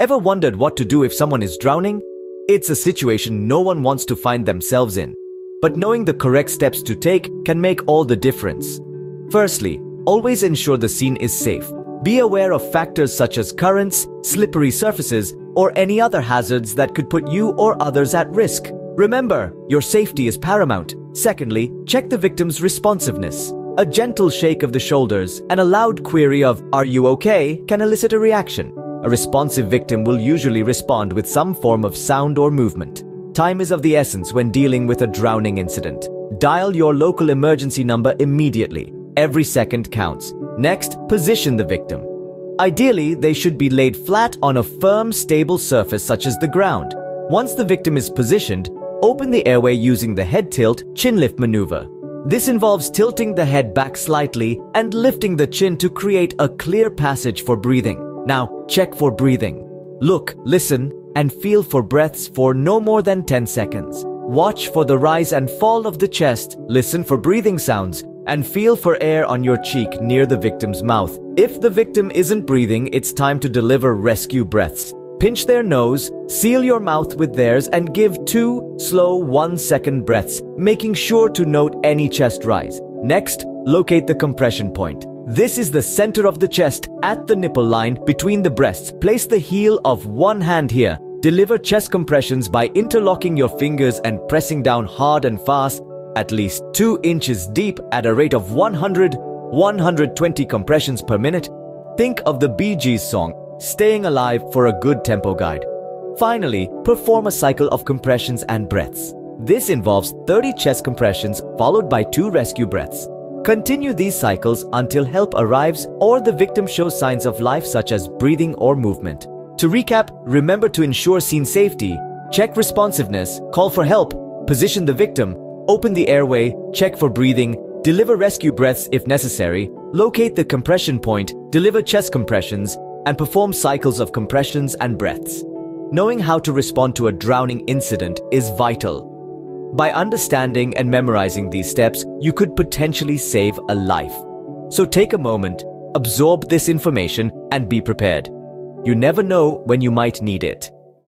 Ever wondered what to do if someone is drowning? It's a situation no one wants to find themselves in. But knowing the correct steps to take can make all the difference. Firstly, always ensure the scene is safe. Be aware of factors such as currents, slippery surfaces, or any other hazards that could put you or others at risk. Remember, your safety is paramount. Secondly, check the victim's responsiveness. A gentle shake of the shoulders and a loud query of, "Are you okay?" can elicit a reaction. A responsive victim will usually respond with some form of sound or movement. Time is of the essence when dealing with a drowning incident. Dial your local emergency number immediately. Every second counts. Next, position the victim. Ideally, they should be laid flat on a firm, stable surface such as the ground. Once the victim is positioned, open the airway using the head tilt, chin lift maneuver. This involves tilting the head back slightly and lifting the chin to create a clear passage for breathing. Now, check for breathing. Look, listen, and feel for breaths for no more than 10 seconds. Watch for the rise and fall of the chest, listen for breathing sounds, and feel for air on your cheek near the victim's mouth. If the victim isn't breathing, it's time to deliver rescue breaths. Pinch their nose, seal your mouth with theirs, and give 2 slow 1-second breaths, making sure to note any chest rise. Next, locate the compression point. This is the center of the chest at the nipple line between the breasts. Place the heel of one hand here. Deliver chest compressions by interlocking your fingers and pressing down hard and fast, at least 2 inches deep at a rate of 100-120 compressions per minute. Think of the Bee Gees song, "Staying Alive," for a good tempo guide. Finally, perform a cycle of compressions and breaths. This involves 30 chest compressions followed by 2 rescue breaths. Continue these cycles until help arrives or the victim shows signs of life such as breathing or movement. To recap, remember to ensure scene safety, check responsiveness, call for help, position the victim, open the airway, check for breathing, deliver rescue breaths if necessary, locate the compression point, deliver chest compressions, and perform cycles of compressions and breaths. Knowing how to respond to a drowning incident is vital. By understanding and memorizing these steps, you could potentially save a life. So take a moment, absorb this information, and be prepared. You never know when you might need it.